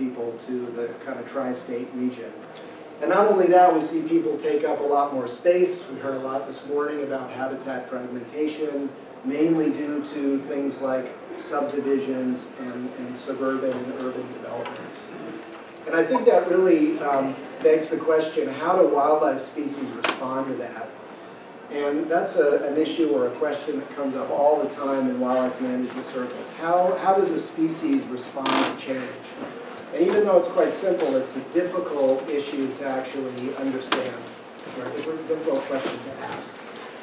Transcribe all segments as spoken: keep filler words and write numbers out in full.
people to the kind of tri-state region. And not only that, we see people take up a lot more space. We heard a lot this morning about habitat fragmentation, mainly due to things like subdivisions and, and suburban and urban developments. And I think that really um, begs the question, how do wildlife species respond to that? And that's a, an issue or a question that comes up all the time in wildlife management circles. How, how does a species respond to change? And even though it's quite simple, it's a difficult issue to actually understand, or a difficult question to ask.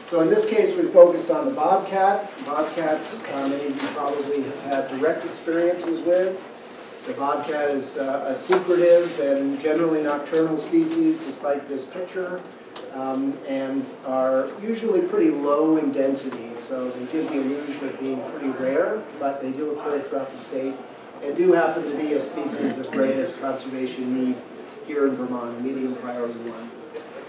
So in this case, we focused on the bobcat. Bobcats, uh, many of you probably have had direct experiences with. The bobcat is uh, a secretive and generally nocturnal species, despite this picture, um, and are usually pretty low in density. So they give the illusion of being pretty rare, but they do occur throughout the state and do happen to be a species of greatest conservation need here in Vermont, medium priority one.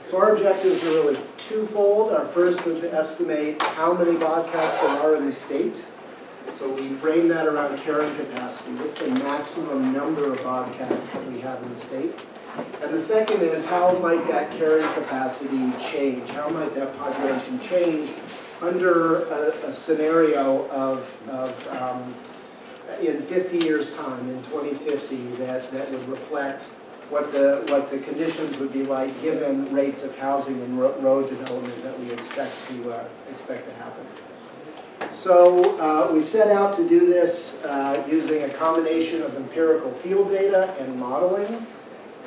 So our objectives are really twofold. Our first was to estimate how many bobcats there are in the state. So we frame that around carrying capacity. What's the maximum number of bobcats that we have in the state? And the second is, how might that carrying capacity change? How might that population change under a, a scenario of, of um, in fifty years' time, in twenty fifty, that, that would reflect what the, what the conditions would be like given rates of housing and ro road development that we expect to, uh, expect to happen. So uh, we set out to do this uh, using a combination of empirical field data and modeling.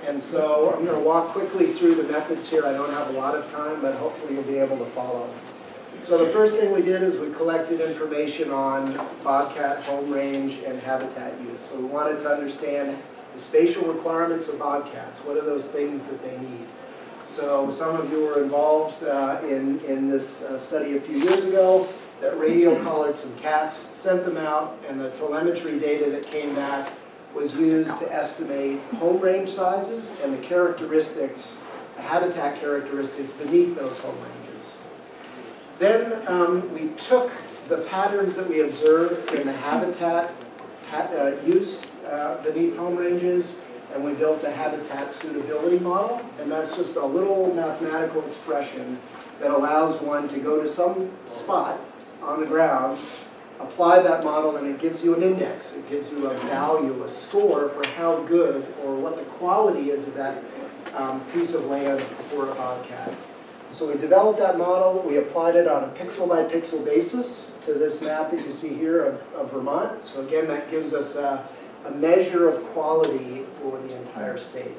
And so I'm going to walk quickly through the methods here. I don't have a lot of time, but hopefully you'll be able to follow. So the first thing we did is we collected information on bobcat home range and habitat use. So we wanted to understand the spatial requirements of bobcats. What are those things that they need? So some of you were involved uh, in, in this uh, study a few years ago that radio-collared some cats, sent them out, and the telemetry data that came back was used to estimate home range sizes and the characteristics, the habitat characteristics beneath those home ranges. Then um, we took the patterns that we observed in the habitat ha uh, use uh, beneath home ranges, and we built the habitat suitability model. And that's just a little mathematical expression that allows one to go to some spot on the ground, apply that model, and it gives you an index. It gives you a value, a score for how good or what the quality is of that um, piece of land for a bobcat. So we developed that model, we applied it on a pixel-by-pixel basis to this map that you see here of, of Vermont. So again, that gives us a, a measure of quality for the entire state.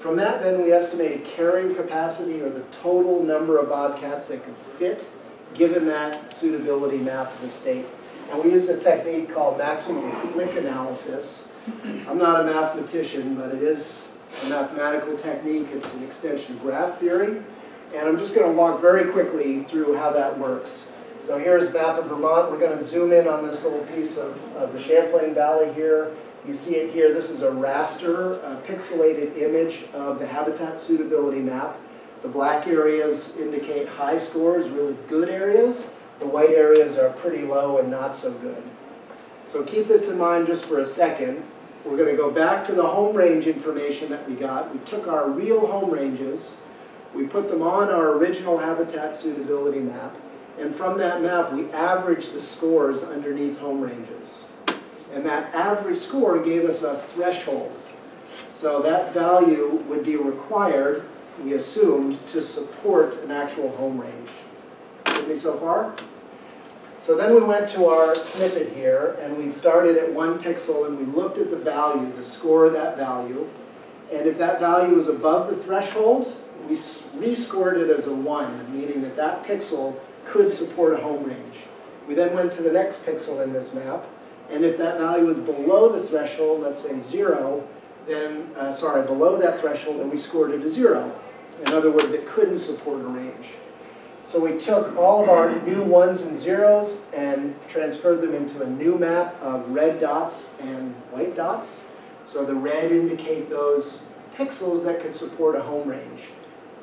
From that, then, we estimated carrying capacity, or the total number of bobcats that could fit, given that suitability map of the state. And we used a technique called maximum click analysis. I'm not a mathematician, but it is a mathematical technique. It's an extension of graph theory. And I'm just going to walk very quickly through how that works. So here's a map of Vermont. We're going to zoom in on this little piece of, of the Champlain Valley here. You see it here. This is a raster, a pixelated image of the habitat suitability map. The black areas indicate high scores, really good areas. The white areas are pretty low and not so good. So keep this in mind just for a second. We're going to go back to the home range information that we got. We took our real home ranges. We put them on our original habitat suitability map, and from that map we averaged the scores underneath home ranges. And that average score gave us a threshold. So that value would be required, we assumed, to support an actual home range. With me so far? So then we went to our snippet here, and we started at one pixel, and we looked at the value, the score of that value. And if that value was above the threshold, we rescored it as a one, meaning that that pixel could support a home range. We then went to the next pixel in this map, and if that value was below the threshold, let's say zero, then, uh, sorry, below that threshold, then we scored it a zero. In other words, it couldn't support a range. So we took all of our new ones and zeros and transferred them into a new map of red dots and white dots. So the red indicate those pixels that could support a home range.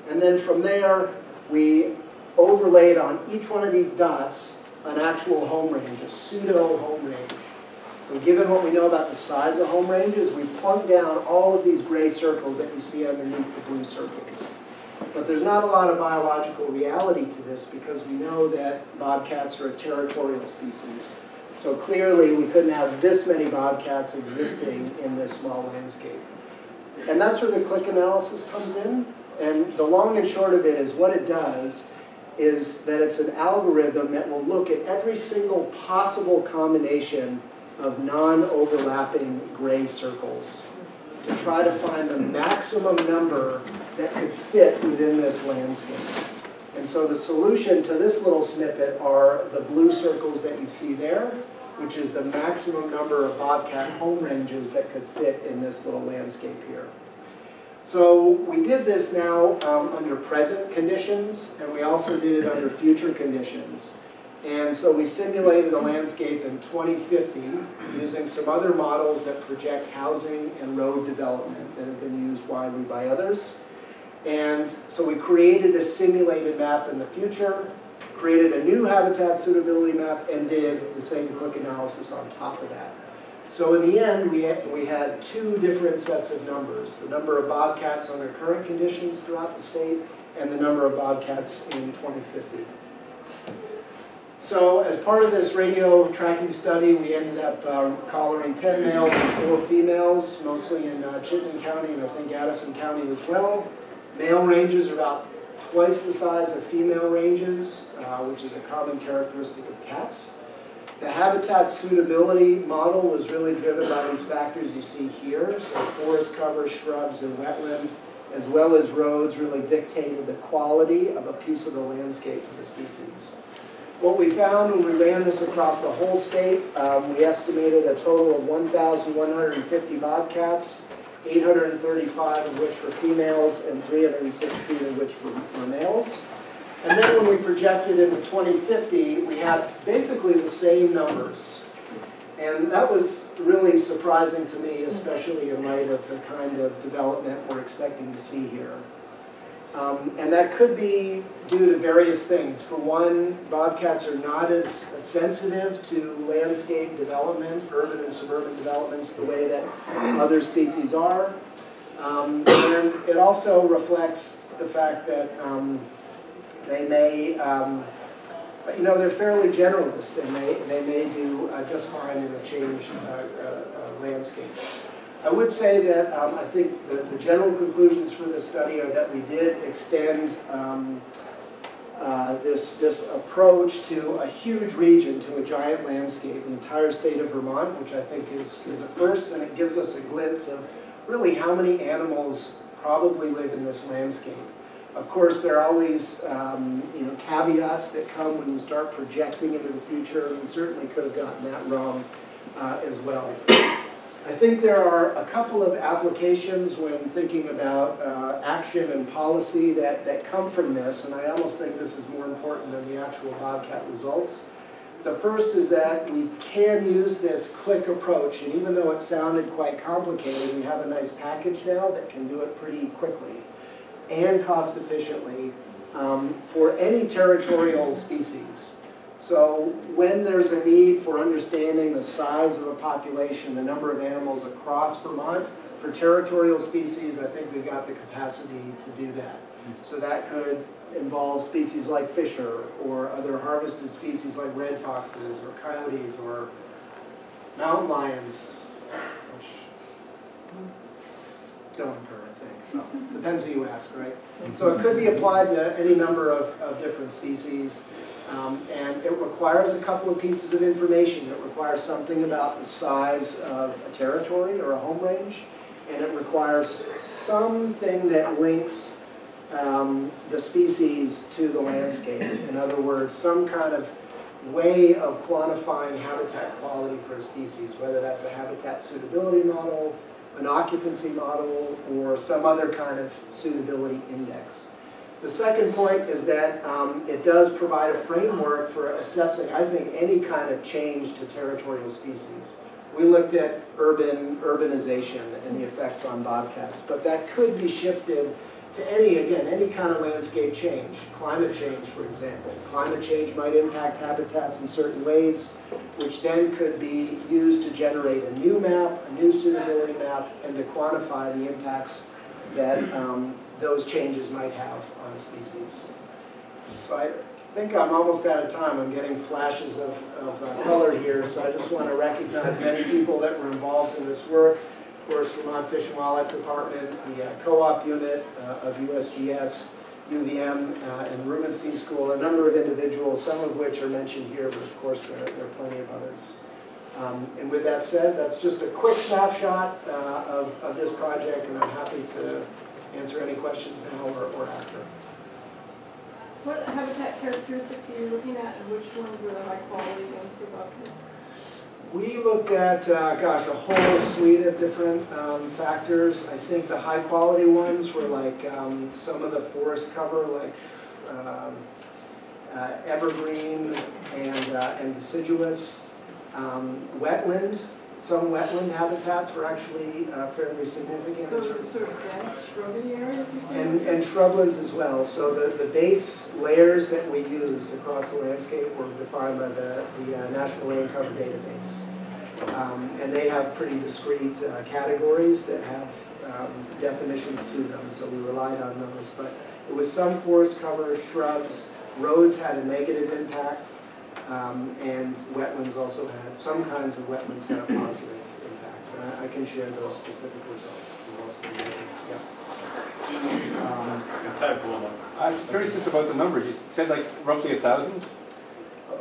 And then from there, we overlaid on each one of these dots an actual home range, a pseudo home range. So given what we know about the size of home ranges, we plunk down all of these gray circles that you see underneath the blue circles. But there's not a lot of biological reality to this because we know that bobcats are a territorial species. So clearly we couldn't have this many bobcats existing in this small landscape. And that's where the click analysis comes in. And the long and short of it is what it does is that it's an algorithm that will look at every single possible combination of non-overlapping gray circles to try to find the maximum number that could fit within this landscape. And so the solution to this little snippet are the blue circles that you see there, which is the maximum number of bobcat home ranges that could fit in this little landscape here. So we did this now um, under present conditions, and we also did it under future conditions. And so we simulated a landscape in twenty fifty using some other models that project housing and road development that have been used widely by others. And so we created this simulated map in the future, created a new habitat suitability map, and did the same click analysis on top of that. So in the end, we had, we had two different sets of numbers, the number of bobcats under current conditions throughout the state and the number of bobcats in twenty fifty. So as part of this radio tracking study, we ended up uh, collaring ten males and four females, mostly in uh, Chittenden County and I think Addison County as well. Male ranges are about twice the size of female ranges, uh, which is a common characteristic of cats. The habitat suitability model was really driven by these factors you see here. So forest cover, shrubs, and wetland, as well as roads, really dictated the quality of a piece of the landscape for the species. What we found when we ran this across the whole state, um, we estimated a total of one thousand one hundred fifty bobcats, eight hundred thirty-five of which were females and three hundred sixteen of which were, were males. And then when we projected into twenty fifty, we had basically the same numbers. And that was really surprising to me, especially in light of the kind of development we're expecting to see here. Um, and that could be due to various things. For one, bobcats are not as sensitive to landscape development, urban and suburban developments, the way that other species are. Um, and it also reflects the fact that um, they may, um, you know, they're fairly generalist, and they, they may do uh, just fine in a changed uh, uh, uh, landscape. I would say that um, I think the, the general conclusions for this study are that we did extend um, uh, this, this approach to a huge region, to a giant landscape, the entire state of Vermont, which I think is, is a first, and it gives us a glimpse of really how many animals probably live in this landscape. Of course, there are always um, you know, caveats that come when you start projecting into the future, and we certainly could have gotten that wrong uh, as well. I think there are a couple of applications when thinking about uh, action and policy that, that come from this, and I almost think this is more important than the actual bobcat results. The first is that we can use this click approach, and even though it sounded quite complicated, we have a nice package now that can do it pretty quickly and cost efficiently um, for any territorial species. So when there's a need for understanding the size of a population, the number of animals across Vermont, for territorial species, I think we've got the capacity to do that. So that could involve species like fisher or other harvested species like red foxes or coyotes or mountain lions, which don't occur, I think. Well, depends who you ask, right? So it could be applied to any number of, of different species. Um, and it requires a couple of pieces of information. It requires something about the size of a territory or a home range, and it requires something that links um, the species to the landscape. In other words, some kind of way of quantifying habitat quality for a species, whether that's a habitat suitability model, an occupancy model, or some other kind of suitability index. The second point is that um, it does provide a framework for assessing, I think, any kind of change to territorial species. we looked at urban urbanization and the effects on bobcats, but that could be shifted to any, again, any kind of landscape change. Climate change, for example. Climate change might impact habitats in certain ways, which then could be used to generate a new map, a new suitability map, and to quantify the impacts that um, those changes might have on species. So I think I'm almost out of time. I'm getting flashes of, of uh, color here, so I just want to recognize many people that were involved in this work. Of course, Vermont Fish and Wildlife Department, the uh, co-op unit uh, of U S G S, U V M, uh, and Rubenstein School, a number of individuals, some of which are mentioned here, but of course there, there are plenty of others. Um, and with that said, that's just a quick snapshot uh, of, of this project, and I'm happy to answer any questions now or, or after. What habitat characteristics are you looking at, and which ones are the high quality ones for bobcats? We looked at, uh, gosh, a whole suite of different um, factors. I think the high quality ones were like um, some of the forest cover, like um, uh, evergreen and, uh, and deciduous. Um, wetland, some wetland habitats were actually uh, fairly significant. So sort of dense shrubby areas you see? And, and shrublands as well. So the, the base layers that we used across the landscape were defined by the, the uh, National Land Cover Database. Um, and they have pretty discrete uh, categories that have um, definitions to them, so we relied on those. But it was some forest cover, shrubs, roads had a negative impact. Um, and wetlands also had, some kinds of wetlands had a positive impact. And I, I can share those specific results. Yeah. Um, I'm curious just about the numbers. You said like roughly a thousand?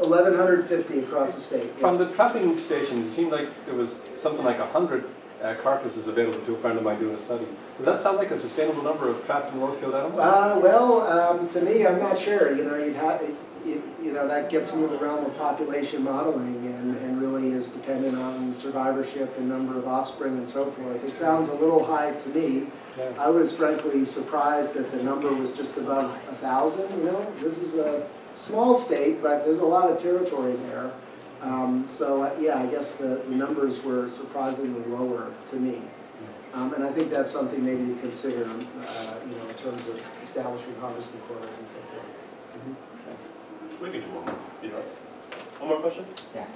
eleven fifty across the state. Yeah. From the trapping stations, it seemed like there was something like a hundred Uh, carcasses available to a friend of mine doing a study. Does that sound like a sustainable number of trapped and road-killed animals? Uh, well, um, to me, I'm not sure. You know, you'd have, you, you know, that gets into the realm of population modeling and, and really is dependent on survivorship and number of offspring and so forth. It sounds a little high to me. Yeah. I was frankly surprised that the number was just above a thousand. You know, this is a small state, but there's a lot of territory there. Um, so, uh, yeah, I guess the, the numbers were surprisingly lower to me. Um, and I think that's something maybe to consider uh, you know, in terms of establishing harvesting quotas and so forth. Mm-hmm. Okay. We can do one more. You know, one more question? Yeah.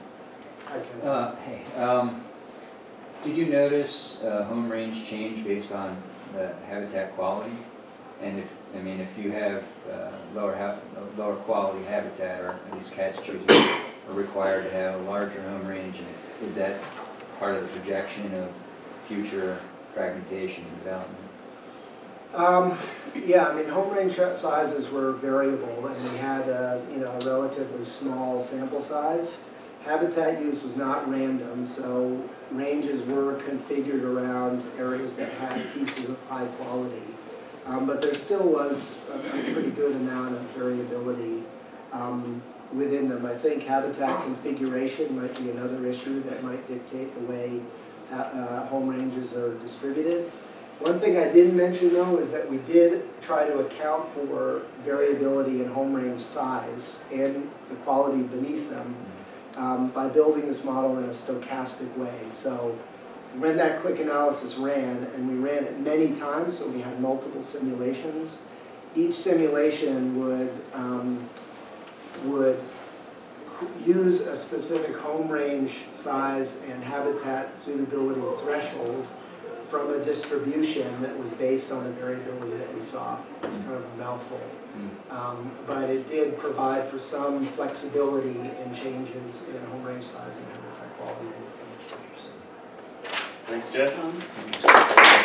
Okay. Uh, hey, um, did you notice uh, home range change based on the habitat quality? And if, I mean, if you have uh, lower, ha lower quality habitat, or these cats choosing are required to have a larger home range, and is that part of the projection of future fragmentation and development? Um, yeah, I mean, home range sizes were variable, and we had a you know a relatively small sample size. Habitat use was not random, so ranges were configured around areas that had pieces of high quality, um, but there still was a, a pretty good amount of variability. Um, within them. I think habitat configuration might be another issue that might dictate the way uh, home ranges are distributed. One thing I didn't mention though is that we did try to account for variability in home range size and the quality beneath them um, by building this model in a stochastic way. So when that click analysis ran, and we ran it many times, so we had multiple simulations, each simulation would um, would use a specific home range size and habitat suitability threshold from a distribution that was based on the variability that we saw. It's kind of a mouthful. Um, but it did provide for some flexibility in changes in home range size and habitat quality. Thanks, Jeff.